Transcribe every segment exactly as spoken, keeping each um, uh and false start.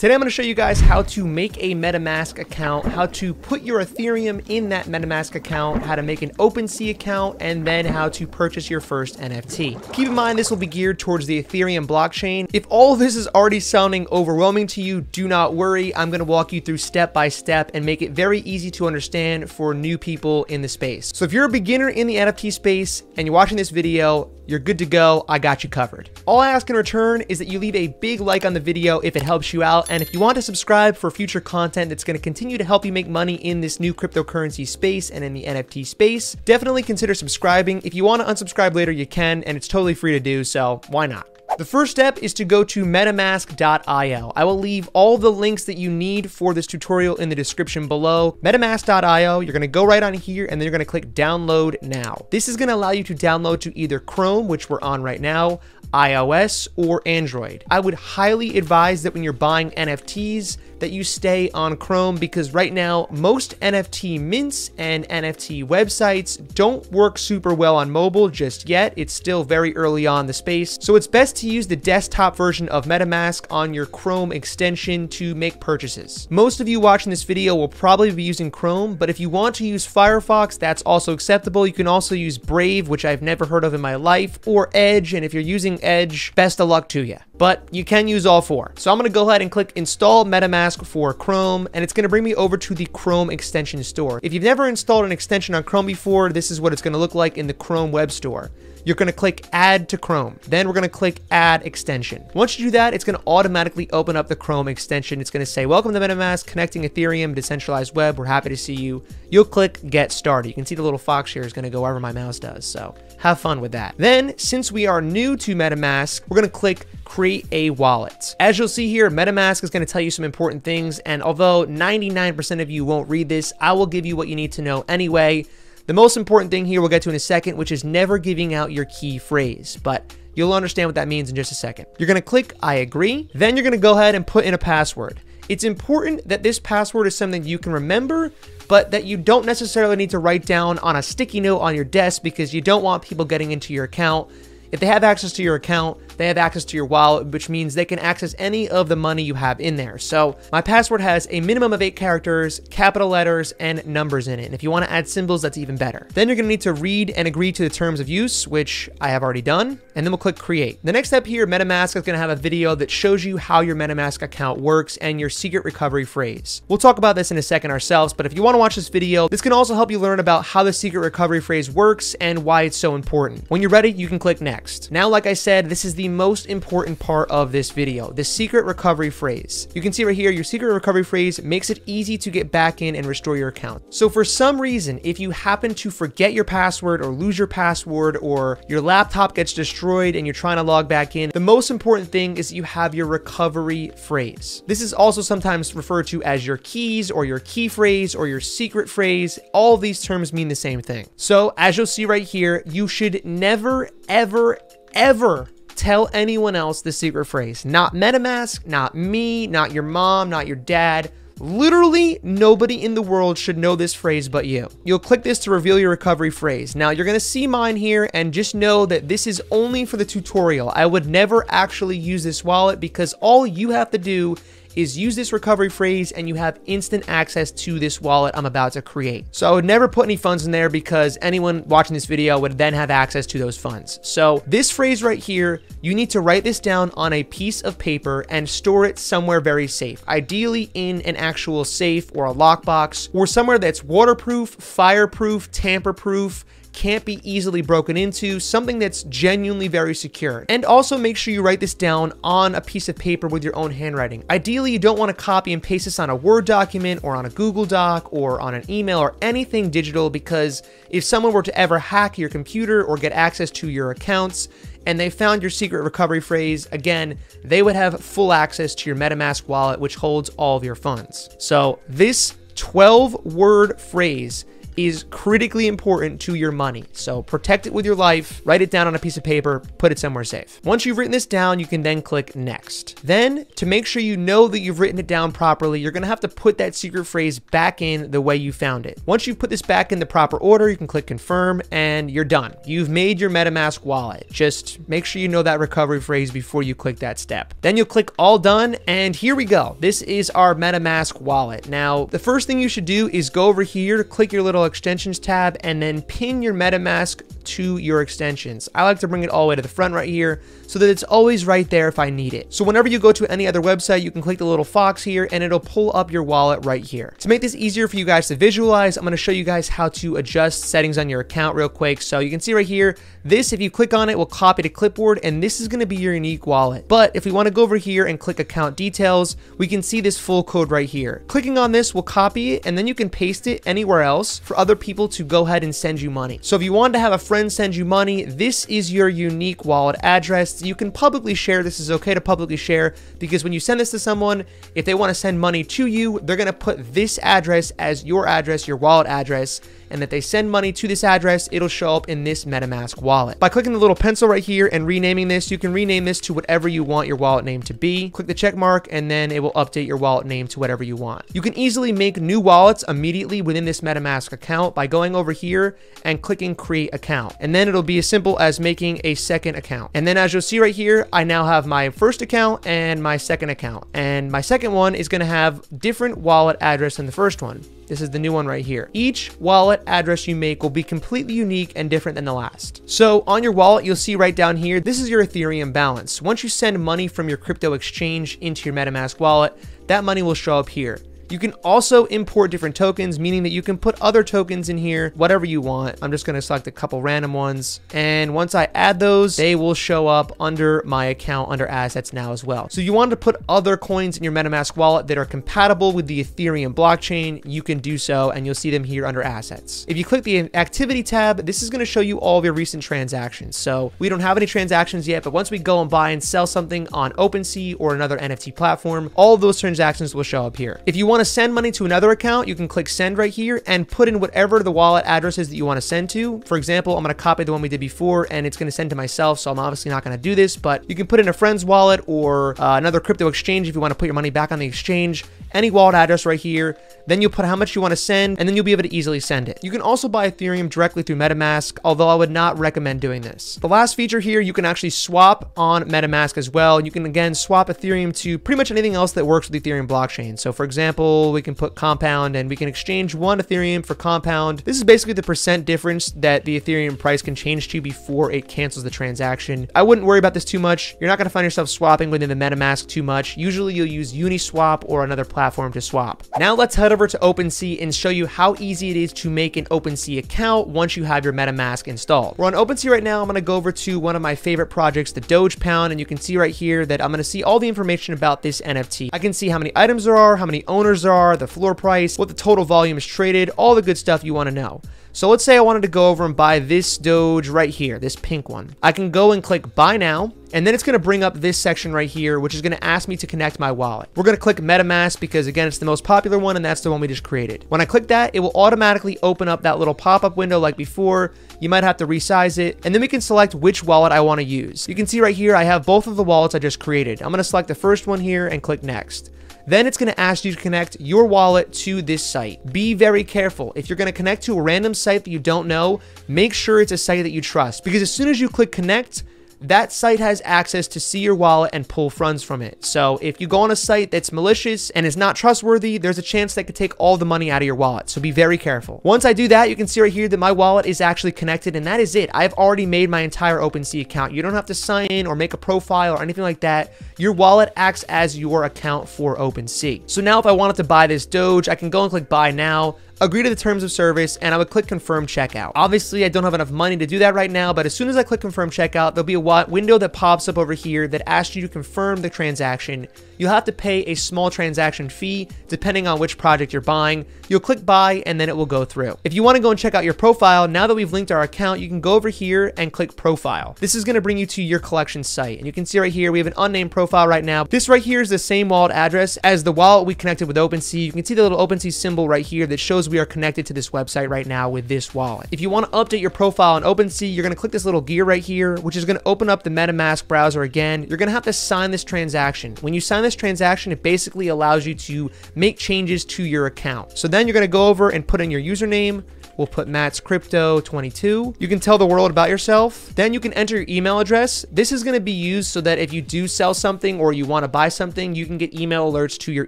Today I'm going to show you guys how to make a MetaMask account, how to put your Ethereum in that MetaMask account, how to make an OpenSea account, and then how to purchase your first N F T. Keep in mind this will be geared towards the Ethereum blockchain. If all this is already sounding overwhelming to you, do not worry. I'm going to walk you through step by step and make it very easy to understand for new people in the space. So if you're a beginner in the N F T space and you're watching this video, you're good to go. I got you covered. All I ask in return is that you leave a big like on the video if it helps you out. And if you want to subscribe for future content that's going to continue to help you make money in this new cryptocurrency space and in the N F T space, definitely consider subscribing. If you want to unsubscribe later, you can, and it's totally free to do, so why not? The first step is to go to metamask dot i o. I will leave all the links that you need for this tutorial in the description below. metamask dot i o, you're going to go right on here and then you're going to click download now. This is going to allow you to download to either Chrome, which we're on right now, i O S, or Android. I would highly advise that when you're buying N F Ts that you stay on Chrome, because right now most N F T mints and N F T websites don't work super well on mobile just yet. It's still very early on in the space, so it's best to use the desktop version of MetaMask on your Chrome extension to make purchases. Most of you watching this video will probably be using Chrome, but if you want to use Firefox, that's also acceptable. You can also use Brave, which I've never heard of in my life, or Edge, and if you're using Edge, best of luck to you. But you can use all four. So I'm gonna go ahead and click install MetaMask for Chrome, and it's gonna bring me over to the Chrome extension store. If you've never installed an extension on Chrome before, this is what it's gonna look like in the Chrome web store. You're gonna click add to Chrome. Then we're gonna click add extension. Once you do that, it's gonna automatically open up the Chrome extension. It's gonna say, welcome to MetaMask, connecting Ethereum, decentralized web. We're happy to see you. You'll click get started. You can see the little fox here is gonna go wherever my mouse does. So have fun with that. Then, since we are new to MetaMask, we're gonna click create a wallet. As you'll see here, MetaMask is gonna tell you some important things. And although ninety-nine percent of you won't read this, I will give you what you need to know anyway. The most important thing here we'll get to in a second, which is never giving out your key phrase, but you'll understand what that means in just a second. You're gonna click I agree, then you're gonna go ahead and put in a password. It's important that this password is something you can remember, but that you don't necessarily need to write down on a sticky note on your desk, because you don't want people getting into your account. If they have access to your account, they have access to your wallet, which means they can access any of the money you have in there. So my password has a minimum of eight characters, capital letters, and numbers in it. And if you want to add symbols, that's even better. Then you're going to need to read and agree to the terms of use, which I have already done. And then we'll click create. The next step here, MetaMask is going to have a video that shows you how your MetaMask account works and your secret recovery phrase. We'll talk about this in a second ourselves, but if you want to watch this video, this can also help you learn about how the secret recovery phrase works and why it's so important. When you're ready, you can click next. Now, like I said, this is the most important part of this video, the secret recovery phrase. You can see right here, your secret recovery phrase makes it easy to get back in and restore your account. So for some reason, if you happen to forget your password or lose your password, or your laptop gets destroyed and you're trying to log back in, the most important thing is that you have your recovery phrase. This is also sometimes referred to as your keys or your key phrase or your secret phrase. All these terms mean the same thing. So as you'll see right here, you should never, ever, ever tell anyone else the secret phrase. Not MetaMask, not me, not your mom, not your dad. Literally nobody in the world should know this phrase but you. You'll click this to reveal your recovery phrase. Now you're gonna see mine here, and just know that this is only for the tutorial. I would never actually use this wallet, because all you have to do is use this recovery phrase and you have instant access to this wallet I'm about to create. So I would never put any funds in there, because anyone watching this video would then have access to those funds. So this phrase right here, you need to write this down on a piece of paper and store it somewhere very safe, ideally in an actual safe or a lockbox, or somewhere that's waterproof, fireproof, tamper-proof, can't be easily broken into, something that's genuinely very secure. And also make sure you write this down on a piece of paper with your own handwriting. Ideally, you don't want to copy and paste this on a Word document or on a Google Doc or on an email or anything digital, because if someone were to ever hack your computer or get access to your accounts and they found your secret recovery phrase, again, they would have full access to your MetaMask wallet, which holds all of your funds. So this twelve word phrase is critically important to your money. So protect it with your life, write it down on a piece of paper, put it somewhere safe. Once you've written this down, you can then click next. Then to make sure you know that you've written it down properly, you're gonna have to put that secret phrase back in the way you found it. Once you put this back in the proper order, you can click confirm and you're done. You've made your MetaMask wallet. Just make sure you know that recovery phrase before you click that step. Then you'll click all done and here we go. This is our MetaMask wallet. Now, the first thing you should do is go over here, click your little extensions tab and then pin your MetaMask to your extensions. I like to bring it all the way to the front right here so that it's always right there if I need it. So whenever you go to any other website, you can click the little fox here and it'll pull up your wallet right here. To make this easier for you guys to visualize, I'm going to show you guys how to adjust settings on your account real quick. So you can see right here, this, if you click on it, will copy to clipboard and this is going to be your unique wallet. But if we want to go over here and click account details, we can see this full code right here. Clicking on this will copy it and then you can paste it anywhere else for other people to go ahead and send you money. So if you wanted to have a friend send you money, this is your unique wallet address. You can publicly share. This is okay to publicly share because when you send this to someone, if they want to send money to you, they're going to put this address as your address, your wallet address, and that they send money to this address, it'll show up in this MetaMask wallet. By clicking the little pencil right here and renaming this, you can rename this to whatever you want your wallet name to be. Click the check mark and then it will update your wallet name to whatever you want. You can easily make new wallets immediately within this MetaMask account by going over here and clicking create account. And then it'll be as simple as making a second account. And then as you'll see right here, I now have my first account and my second account. And my second one is gonna have different wallet address than the first one. This is the new one right here. Each wallet address you make will be completely unique and different than the last. So on your wallet, you'll see right down here, this is your Ethereum balance. Once you send money from your crypto exchange into your MetaMask wallet, that money will show up here. You can also import different tokens, meaning that you can put other tokens in here, whatever you want. I'm just gonna select a couple random ones. And once I add those, they will show up under my account under assets now as well. So you want to put other coins in your MetaMask wallet that are compatible with the Ethereum blockchain, you can do so and you'll see them here under assets. If you click the activity tab, this is gonna show you all of your recent transactions. So we don't have any transactions yet, but once we go and buy and sell something on OpenSea or another N F T platform, all of those transactions will show up here. If you want to send money to another account, you can click send right here and put in whatever the wallet address is that you want to send to. For example, I'm going to copy the one we did before and it's going to send to myself, so I'm obviously not going to do this, but you can put in a friend's wallet or uh, another crypto exchange if you want to put your money back on the exchange, any wallet address right here. Then you'll put how much you want to send and then you'll be able to easily send it. You can also buy Ethereum directly through MetaMask, although I would not recommend doing this. The last feature here, you can actually swap on MetaMask as well. You can again swap Ethereum to pretty much anything else that works with the Ethereum blockchain. So for example, we can put Compound and we can exchange one Ethereum for Compound. This is basically the percent difference that the Ethereum price can change to before it cancels the transaction. I wouldn't worry about this too much. You're not going to find yourself swapping within the MetaMask too much. Usually you'll use Uniswap or another platform to swap. Now let's head over to OpenSea and show you how easy it is to make an OpenSea account once you have your MetaMask installed. We're on OpenSea right now. I'm going to go over to one of my favorite projects, the Doge Pound, and you can see right here that I'm going to see all the information about this N F T. I can see how many items there are, how many owners are, the floor price, what the total volume is traded, all the good stuff you want to know. So let's say I wanted to go over and buy this Doge right here, this pink one. I can go and click buy now, and then it's going to bring up this section right here, which is going to ask me to connect my wallet. We're going to click MetaMask because again, it's the most popular one and that's the one we just created. When I click that, it will automatically open up that little pop-up window like before. You might have to resize it. And then we can select which wallet I want to use. You can see right here, I have both of the wallets I just created. I'm going to select the first one here and click next. Then it's going to ask you to connect your wallet to this site. Be very careful. If you're going to connect to a random site that you don't know, make sure it's a site that you trust, because as soon as you click connect, that site has access to see your wallet and pull funds from it. So if you go on a site that's malicious and is not trustworthy, there's a chance that could take all the money out of your wallet. So be very careful. Once I do that, you can see right here that my wallet is actually connected, and that is it. I've already made my entire OpenSea account. You don't have to sign in or make a profile or anything like that. Your wallet acts as your account for OpenSea. So now if I wanted to buy this Doge, I can go and click buy now, agree to the terms of service, and I would click confirm checkout. Obviously, I don't have enough money to do that right now, but as soon as I click confirm checkout, there'll be a window that pops up over here that asks you to confirm the transaction. You'll have to pay a small transaction fee depending on which project you're buying. You'll click buy and then it will go through. If you want to go and check out your profile, now that we've linked our account, you can go over here and click profile. This is going to bring you to your collection site. And you can see right here, we have an unnamed profile right now. This right here is the same wallet address as the wallet we connected with OpenSea. You can see the little OpenSea symbol right here that shows we are connected to this website right now with this wallet. If you want to update your profile on OpenSea, you're going to click this little gear right here, which is going to open up the MetaMask browser again. You're going to have to sign this transaction. When you sign this transaction, it basically allows you to make changes to your account. So then you're going to go over and put in your username. We'll put Matt's Crypto twenty-two. You can tell the world about yourself. Then you can enter your email address. This is going to be used so that if you do sell something or you want to buy something, you can get email alerts to your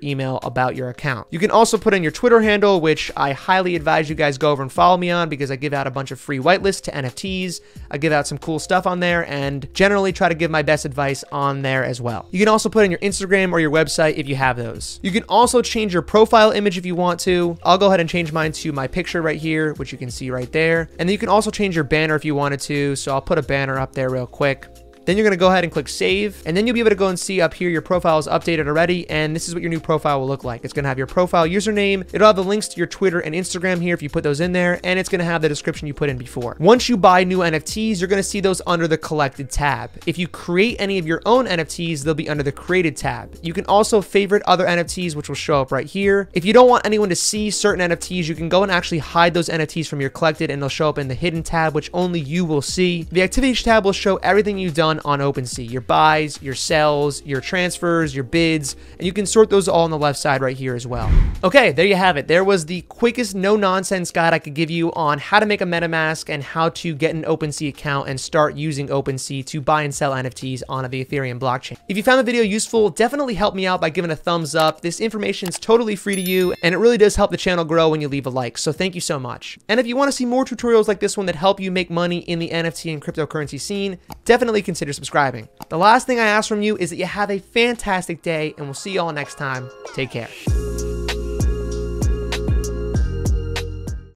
email about your account. You can also put in your Twitter handle, which I highly advise you guys go over and follow me on because I give out a bunch of free whitelists to N F Ts. I give out some cool stuff on there and generally try to give my best advice on there as well. You can also put in your Instagram or your website if you have those. You can also change your profile image if you want to. I'll go ahead and change mine to my picture right here, which you can see right there. And then you can also change your banner if you wanted to. So I'll put a banner up there real quick. Then you're going to go ahead and click save, and then you'll be able to go and see up here your profile is updated already, and this is what your new profile will look like. It's going to have your profile username, it'll have the links to your Twitter and Instagram here if you put those in there, and it's going to have the description you put in before. Once you buy new N F Ts, you're going to see those under the collected tab. If you create any of your own N F Ts, they'll be under the created tab. You can also favorite other N F Ts, which will show up right here. If you don't want anyone to see certain N F Ts, you can go and actually hide those N F Ts from your collected, and they'll show up in the hidden tab, which only you will see. The activities tab will show everything you've done on OpenSea, your buys, your sells, your transfers, your bids, and you can sort those all on the left side right here as well. Okay, there you have it. There was the quickest no-nonsense guide I could give you on how to make a MetaMask and how to get an OpenSea account and start using OpenSea to buy and sell N F Ts on the Ethereum blockchain. If you found the video useful, definitely help me out by giving a thumbs up. This information is totally free to you, and it really does help the channel grow when you leave a like, so thank you so much. And if you want to see more tutorials like this one that help you make money in the N F T and cryptocurrency scene, definitely consider subscribing. The last thing I ask from you is that you have a fantastic day, and we'll see you all next time. Take care.